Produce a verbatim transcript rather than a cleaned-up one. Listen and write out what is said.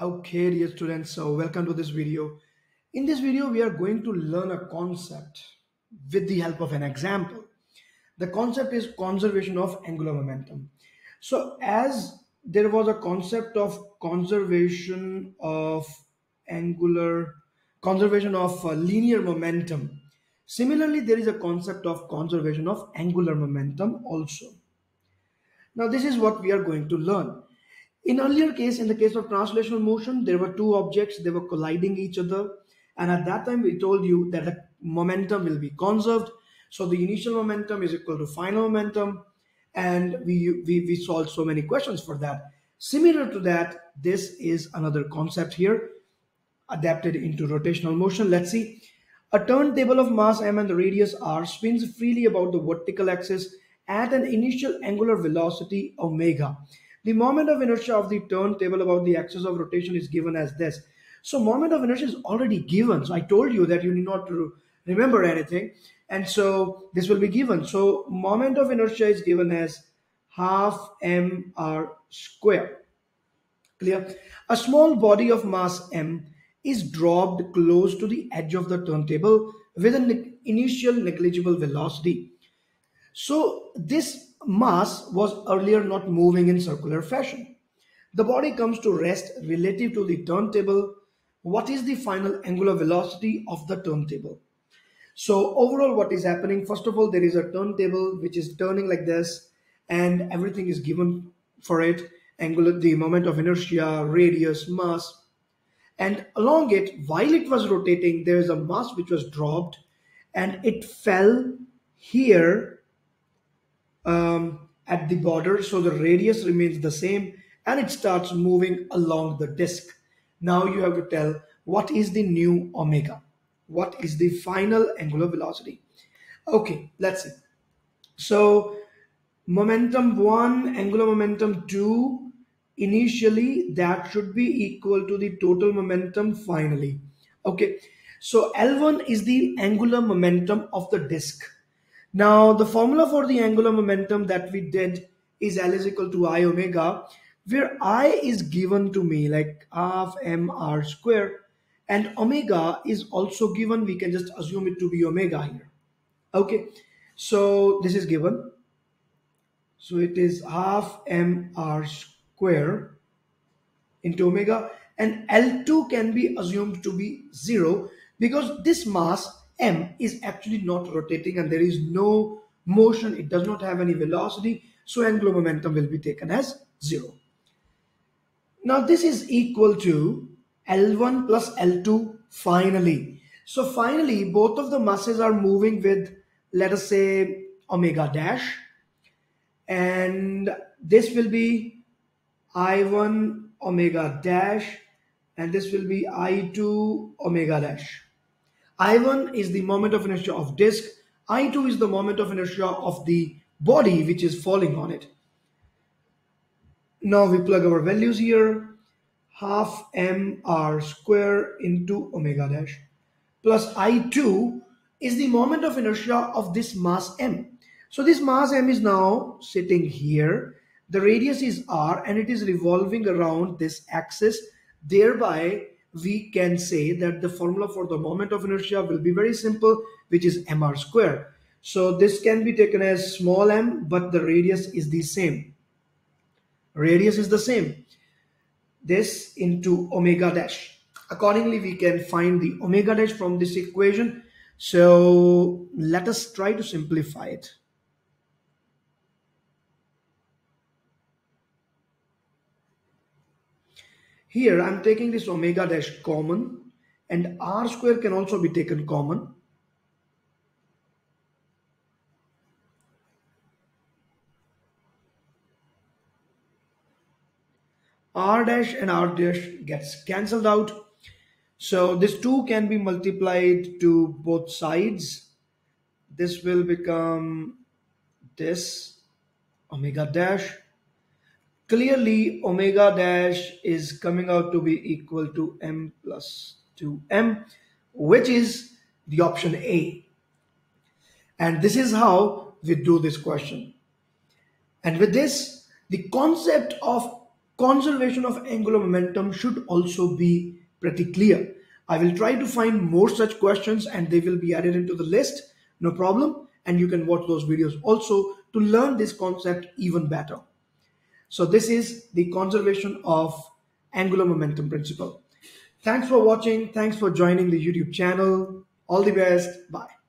Okay, dear students, so welcome to this video. In this video, we are going to learn a concept with the help of an example. The concept is conservation of angular momentum. So as there was a concept of conservation of angular, conservation of uh, linear momentum. Similarly, there is a concept of conservation of angular momentum also. Now, this is what we are going to learn. In earlier case, in the case of translational motion, there were two objects, they were colliding each other. And at that time, we told you that the momentum will be conserved. So the initial momentum is equal to final momentum. And we, we, we solved so many questions for that. Similar to that, this is another concept here, adapted into rotational motion. Let's see. A turntable of mass m and the radius r spins freely about the vertical axis at an initial angular velocity omega. The moment of inertia of the turntable about the axis of rotation is given as this. So moment of inertia is already given. So I told you that you need not to remember anything. And so this will be given. So moment of inertia is given as half m r square. Clear? A small body of mass m is dropped close to the edge of the turntable with an initial negligible velocity. So this mass was earlier not moving in circular fashion. The body comes to rest relative to the turntable. What is the final angular velocity of the turntable? So overall, what is happening? First of all, there is a turntable which is turning like this, and everything is given for it. Angular, the moment of inertia, radius, mass. And along it, while it was rotating, there is a mass which was dropped and it fell here um, at the border. So the radius remains the same and it starts moving along the disk. Now you have to tell what is the new omega? What is the final angular velocity? Okay, let's see. So momentum one, angular momentum two, initially that should be equal to the total momentum finally. Okay, so L one is the angular momentum of the disk. Now the formula for the angular momentum that we did is L is equal to I omega, where I is given to me like half m r square and omega is also given. We can just assume it to be omega here. Okay, so this is given. So it is half m r square square into omega, and L two can be assumed to be zero because this mass m is actually not rotating and there is no motion, it does not have any velocity, so angular momentum will be taken as zero. Now this is equal to L one plus L two finally. So finally both of the masses are moving with, let us say, omega dash, and this will be I one omega dash and this will be I two omega dash. I one is the moment of inertia of disk. I two is the moment of inertia of the body which is falling on it. Now we plug our values here. Half m r square into omega dash plus I two is the moment of inertia of this mass m. So this mass m is now sitting here. The radius is r and it is revolving around this axis. Thereby, we can say that the formula for the moment of inertia will be very simple, which is mr square. So this can be taken as small m, but the radius is the same. Radius is the same. This into omega dash. Accordingly, we can find the omega dash from this equation. So let us try to simplify it. Here I'm taking this omega dash common and r square can also be taken common. R dash and r dash gets cancelled out. So this two can be multiplied to both sides. This will become this omega dash. Clearly, omega dash is coming out to be equal to m plus two m, which is the option A. And this is how we do this question. And with this, the concept of Conservation of angular momentum should also be pretty clear. I will try to find more such questions and they will be added into the list, no problem. And you can watch those videos also to learn this concept even better. So this is the conservation of angular momentum principle. Thanks for watching. Thanks for joining the YouTube channel. All the best. Bye.